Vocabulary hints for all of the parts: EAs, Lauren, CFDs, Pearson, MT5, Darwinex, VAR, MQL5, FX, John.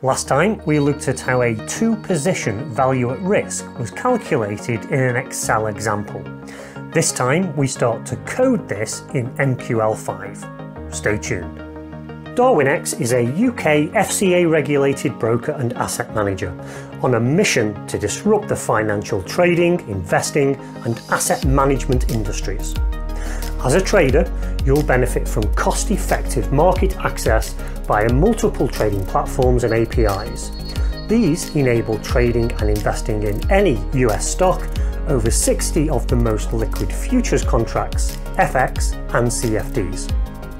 Last time, we looked at how a two-position value at risk was calculated in an Excel example. This time, we start to code this in MQL5. Stay tuned. Darwinex is a UK FCA-regulated broker and asset manager on a mission to disrupt the financial trading, investing, and asset management industries. As a trader, you'll benefit from cost-effective market access via multiple trading platforms and APIs. These enable trading and investing in any US stock, over 60 of the most liquid futures contracts, FX and CFDs.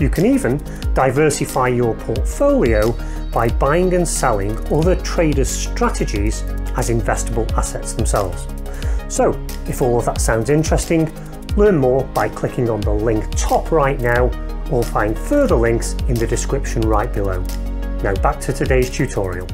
You can even diversify your portfolio by buying and selling other traders' strategies as investable assets themselves. So, if all of that sounds interesting, learn more by clicking on the link top right now, or find further links in the description right below. Now back to today's tutorial.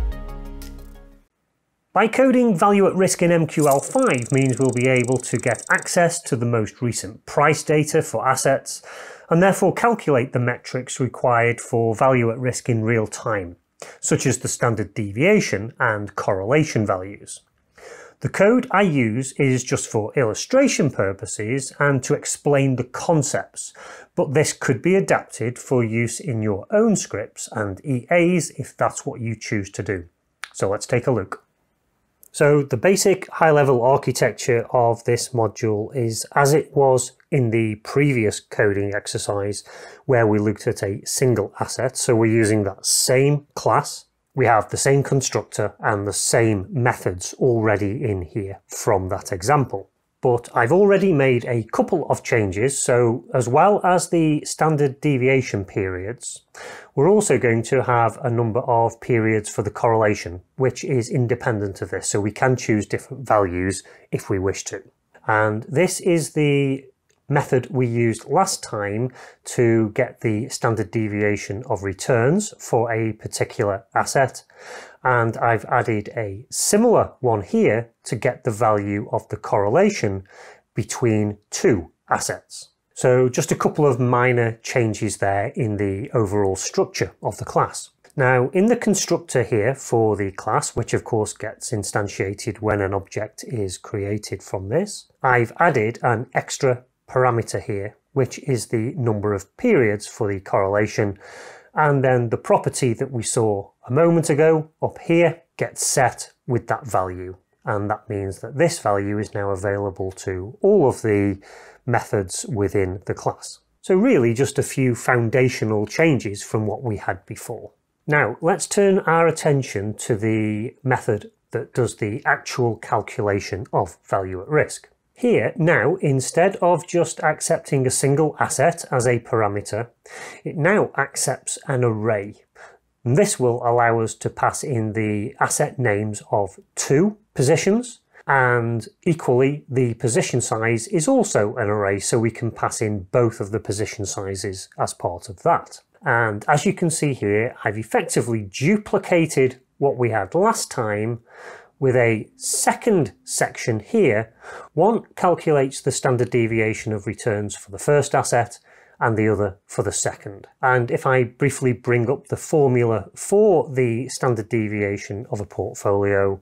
By coding value at risk in MQL5 means we'll be able to get access to the most recent price data for assets, and therefore calculate the metrics required for value at risk in real time, such as the standard deviation and correlation values. The code I use is just for illustration purposes and to explain the concepts, but this could be adapted for use in your own scripts and EAs if that's what you choose to do. So let's take a look. So the basic high-level architecture of this module is as it was in the previous coding exercise where we looked at a single asset. So we're using that same class. We have the same constructor and the same methods already in here from that example. But I've already made a couple of changes, so as well as the standard deviation periods, we're also going to have a number of periods for the correlation, which is independent of this, so we can choose different values if we wish to. And this is the method we used last time to get the standard deviation of returns for a particular asset, and I've added a similar one here to get the value of the correlation between two assets. So just a couple of minor changes there in the overall structure of the class. Now, in the constructor here for the class, which of course gets instantiated when an object is created from this, I've added an extra parameter here, which is the number of periods for the correlation, and then the property that we saw a moment ago up here gets set with that value, and that means that this value is now available to all of the methods within the class. So really just a few foundational changes from what we had before. Now let's turn our attention to the method that does the actual calculation of value at risk. Here, now, instead of just accepting a single asset as a parameter, it now accepts an array. And this will allow us to pass in the asset names of two positions, and equally the position size is also an array, so we can pass in both of the position sizes as part of that. And as you can see here, I've effectively duplicated what we had last time with a second section here. One calculates the standard deviation of returns for the first asset and the other for the second. And if I briefly bring up the formula for the standard deviation of a portfolio,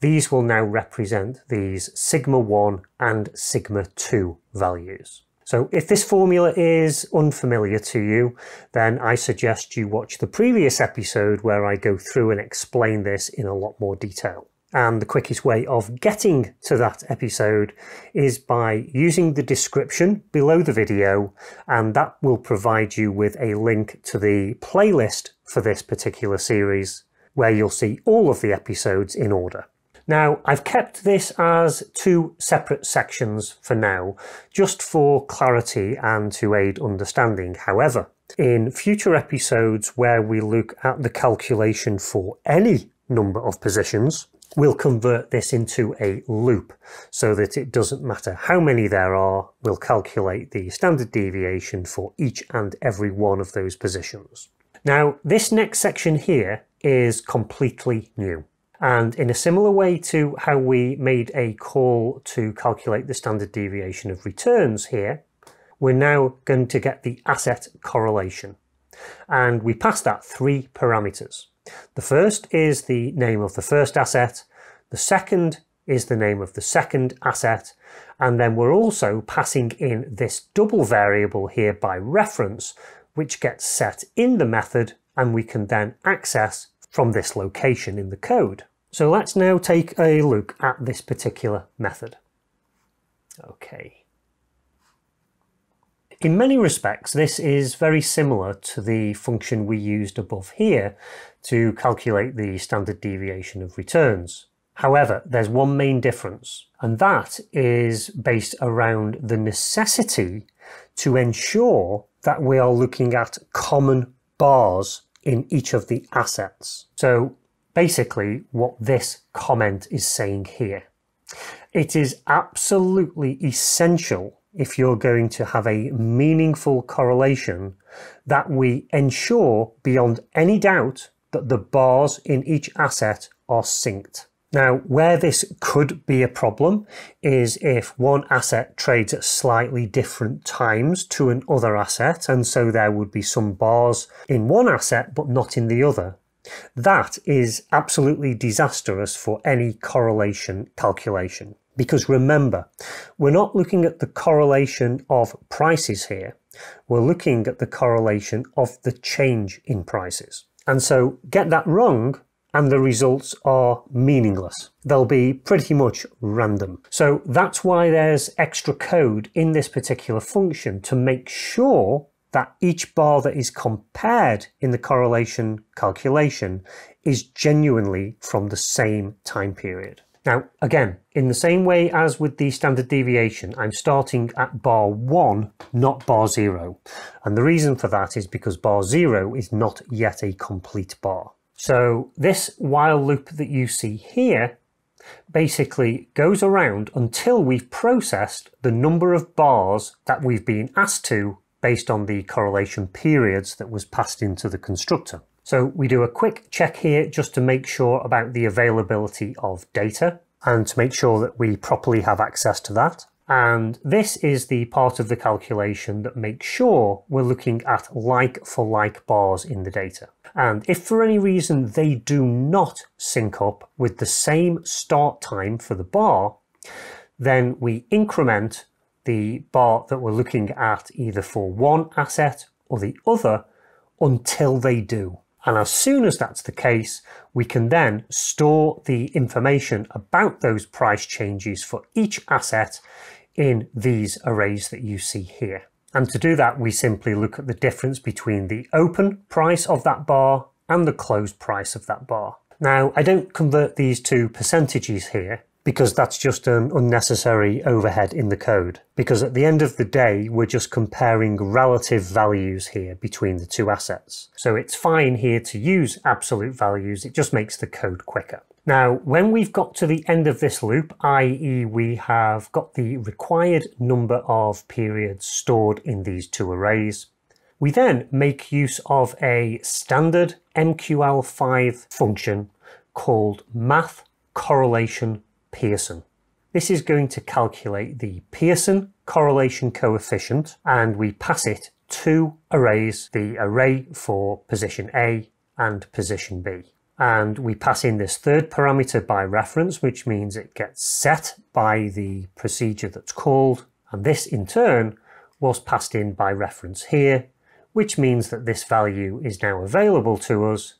these will now represent these sigma 1 and sigma 2 values. So if this formula is unfamiliar to you, then I suggest you watch the previous episode where I go through and explain this in a lot more detail. And the quickest way of getting to that episode is by using the description below the video, and that will provide you with a link to the playlist for this particular series, where you'll see all of the episodes in order. Now, I've kept this as two separate sections for now, just for clarity and to aid understanding. However, in future episodes where we look at the calculation for any number of positions, we'll convert this into a loop so that it doesn't matter how many there are, we'll calculate the standard deviation for each and every one of those positions. Now, this next section here is completely new. And in a similar way to how we made a call to calculate the standard deviation of returns here, we're now going to get the asset correlation. And we pass that three parameters. The first is the name of the first asset, the second is the name of the second asset, and then we're also passing in this double variable here by reference, which gets set in the method and we can then access from this location in the code. So let's now take a look at this particular method. Okay. In many respects, this is very similar to the function we used above here to calculate the standard deviation of returns. However, there's one main difference, and that is based around the necessity to ensure that we are looking at common bars in each of the assets. So basically what this comment is saying here. It is absolutely essential if you're going to have a meaningful correlation that we ensure beyond any doubt that the bars in each asset are synced. Now, where this could be a problem is if one asset trades at slightly different times to another asset, and so there would be some bars in one asset but not in the other. That is absolutely disastrous for any correlation calculation. Because remember, we're not looking at the correlation of prices here, we're looking at the correlation of the change in prices. And so get that wrong, and the results are meaningless. They'll be pretty much random. So that's why there's extra code in this particular function to make sure that each bar that is compared in the correlation calculation is genuinely from the same time period. Now, again, in the same way as with the standard deviation, I'm starting at bar 1, not bar 0. And the reason for that is because bar 0 is not yet a complete bar. So this while loop that you see here basically goes around until we've processed the number of bars that we've been asked to based on the correlation periods that was passed into the constructor. So we do a quick check here just to make sure about the availability of data and to make sure that we properly have access to that. And this is the part of the calculation that makes sure we're looking at like-for-like bars in the data. And if for any reason they do not sync up with the same start time for the bar, then we increment the bar that we're looking at either for one asset or the other until they do. And as soon as that's the case, we can then store the information about those price changes for each asset in these arrays that you see here. And to do that, we simply look at the difference between the open price of that bar and the closed price of that bar. Now, I don't convert these to percentages here because that's just an unnecessary overhead in the code. Because at the end of the day, we're just comparing relative values here between the two assets. So it's fine here to use absolute values, it just makes the code quicker. Now, when we've got to the end of this loop, i.e. we have got the required number of periods stored in these two arrays, we then make use of a standard MQL5 function called math correlation Pearson. This is going to calculate the Pearson correlation coefficient, and we pass it two arrays, the array for position A and position B. And we pass in this third parameter by reference, which means it gets set by the procedure that's called. And this in turn was passed in by reference here, which means that this value is now available to us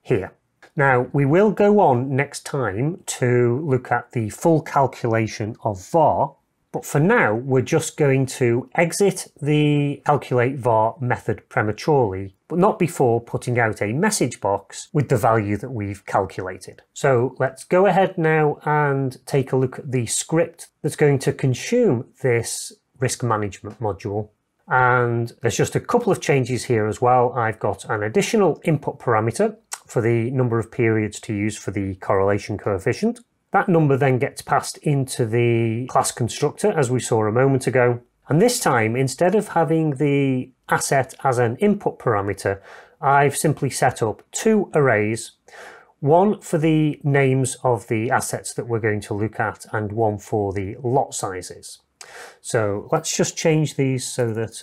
here. Now, we will go on next time to look at the full calculation of VAR, but for now we're just going to exit the calculate VAR method prematurely, but not before putting out a message box with the value that we've calculated. So let's go ahead now and take a look at the script that's going to consume this risk management module. And there's just a couple of changes here as well. I've got an additional input parameter for the number of periods to use for the correlation coefficient. That number then gets passed into the class constructor as we saw a moment ago. And this time, instead of having the asset as an input parameter, I've simply set up two arrays, one for the names of the assets that we're going to look at and one for the lot sizes. So let's just change these so that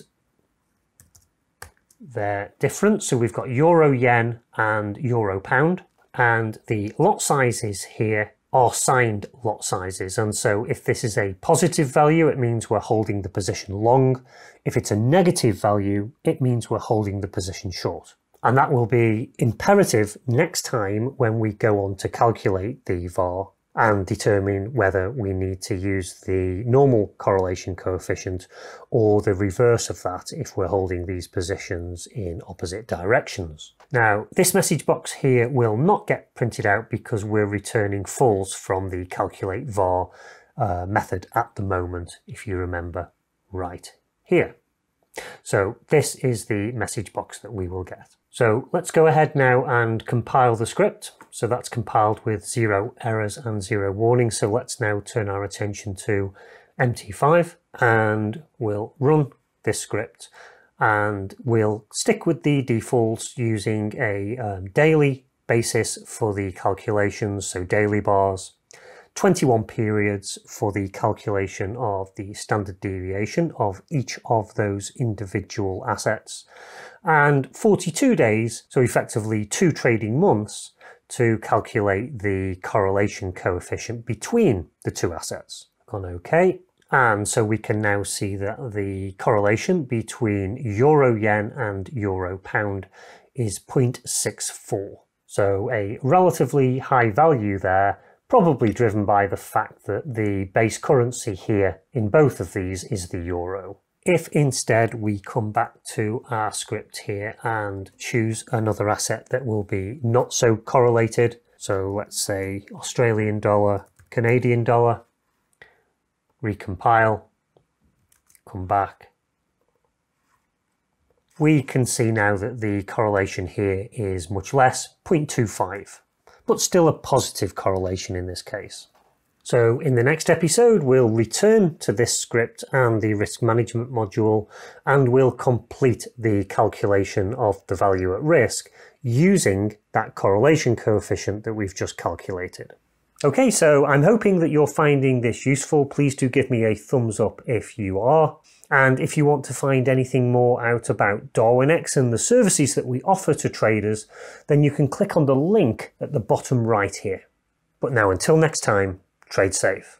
they're different. So we've got euro yen and euro pound, and the lot sizes here are signed lot sizes. And so if this is a positive value, it means we're holding the position long. If it's a negative value, it means we're holding the position short. And that will be imperative next time when we go on to calculate the VAR and determine whether we need to use the normal correlation coefficient or the reverse of that if we're holding these positions in opposite directions. Now, this message box here will not get printed out because we're returning false from the calculate VAR method at the moment, if you remember right here. So this is the message box that we will get. So let's go ahead now and compile the script. So that's compiled with 0 errors and 0 warnings. So let's now turn our attention to MT5 and we'll run this script, and we'll stick with the defaults using a daily basis for the calculations. So daily bars, 21 periods for the calculation of the standard deviation of each of those individual assets, and 42 days, so effectively 2 trading months, to calculate the correlation coefficient between the two assets. Click on OK. And so we can now see that the correlation between euro yen and euro pound is 0.64. So a relatively high value there, probably driven by the fact that the base currency here in both of these is the euro. If instead we come back to our script here and choose another asset that will be not so correlated, so let's say Australian dollar, Canadian dollar, recompile, come back, we can see now that the correlation here is much less, 0.25. But still a positive correlation in this case. So in the next episode, we'll return to this script and the risk management module, and we'll complete the calculation of the value at risk using that correlation coefficient that we've just calculated. Okay, so I'm hoping that you're finding this useful. Please do give me a thumbs up if you are. And if you want to find anything more out about Darwinex and the services that we offer to traders, then you can click on the link at the bottom right here. But now, until next time, trade safe.